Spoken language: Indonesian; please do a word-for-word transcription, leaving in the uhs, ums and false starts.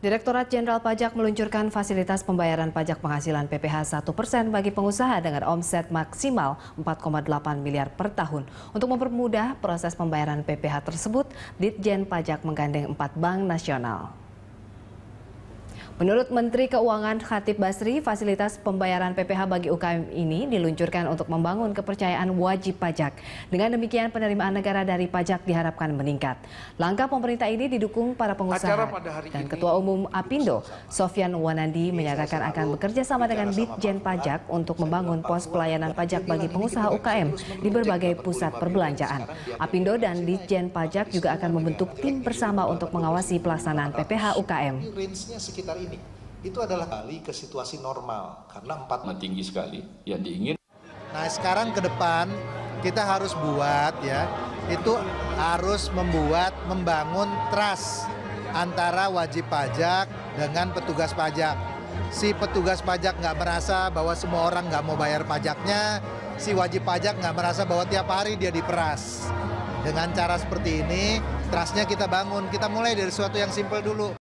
Direktorat Jenderal Pajak meluncurkan fasilitas pembayaran pajak penghasilan P P H satu persen bagi pengusaha dengan omset maksimal empat koma delapan miliar per tahun. Untuk mempermudah proses pembayaran P P H tersebut, Ditjen Pajak menggandeng empat bank nasional. Menurut Menteri Keuangan Chatib Basri, fasilitas pembayaran P P H bagi U K M ini diluncurkan untuk membangun kepercayaan wajib pajak. Dengan demikian, penerimaan negara dari pajak diharapkan meningkat. Langkah pemerintah ini didukung para pengusaha dan Ketua Umum Apindo, Sofyan Wanandi, menyatakan akan bekerja sama dengan Ditjen Pajak untuk membangun pos pelayanan pajak bagi pengusaha U K M di berbagai pusat perbelanjaan. Apindo dan Ditjen Pajak juga akan membentuk tim bersama untuk mengawasi pelaksanaan P P H U K M. Itu adalah kali ke situasi normal karena empat nah, tinggi sekali yang diingin. Nah, sekarang ke depan kita harus buat ya, itu harus membuat membangun trust antara wajib pajak dengan petugas pajak. Si petugas pajak nggak merasa bahwa semua orang nggak mau bayar pajaknya, si wajib pajak nggak merasa bahwa tiap hari dia diperas. Dengan cara seperti ini, trustnya kita bangun. Kita mulai dari sesuatu yang simpel dulu.